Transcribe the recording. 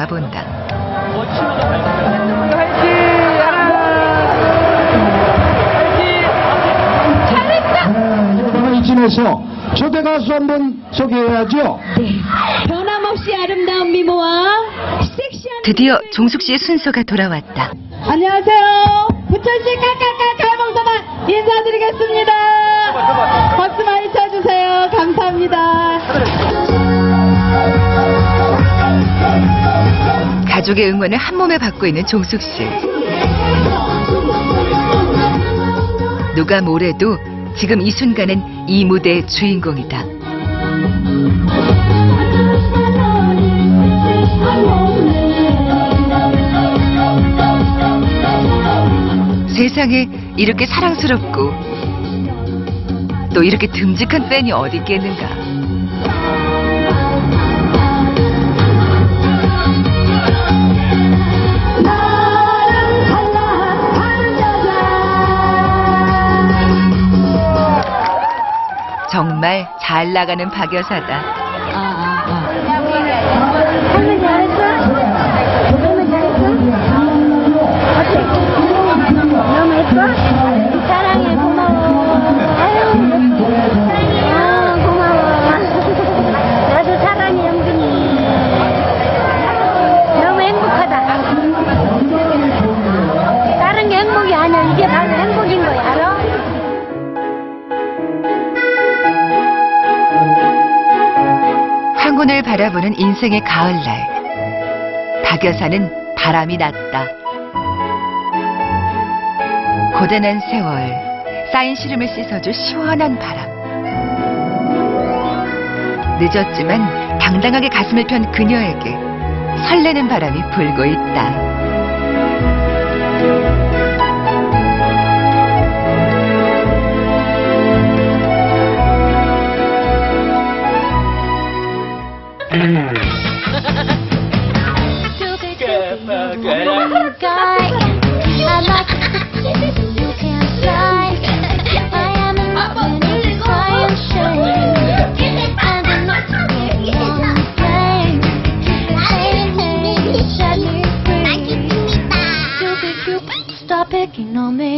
마본다. 이 팀에서 초대 가수 한번 소개해야죠. 네. 변함없이 아름다운 미모와 섹시한. 드디어 종숙 씨의 순서가 돌아왔다. 안녕하세요. 부천 씨 까까까 갈봉서만 인사드리겠습니다. 박수 많이 쳐주세요. 감사합니다. 가족의 응원을 한 몸에 받고 있는 종숙 씨. 누가 뭐래도 지금 이 순간은 이 무대의 주인공이다. 세상에 이렇게 사랑스럽고 또 이렇게 듬직한 팬이 어디 있겠는가. 정말 잘 나가는 박 여사다. 사랑해, 고마워. 나도 사랑해, 영근이. 너무 행복하다. 다른 게 행복이 아니야. 이게 바로 행복인 거야, 알아? 창문을 바라보는 인생의 가을날, 박 여사는 바람이 났다. 고단한 세월, 쌓인 시름을 씻어줄 시원한 바람. 늦었지만 당당하게 가슴을 편 그녀에게 설레는 바람이 불고 있다. No me